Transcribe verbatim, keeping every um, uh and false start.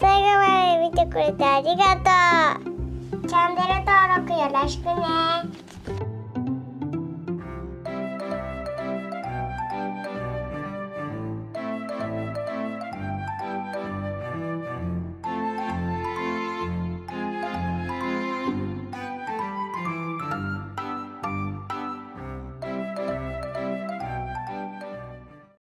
最後まで見てくれてありがとう。チャンネル登録よろしくね。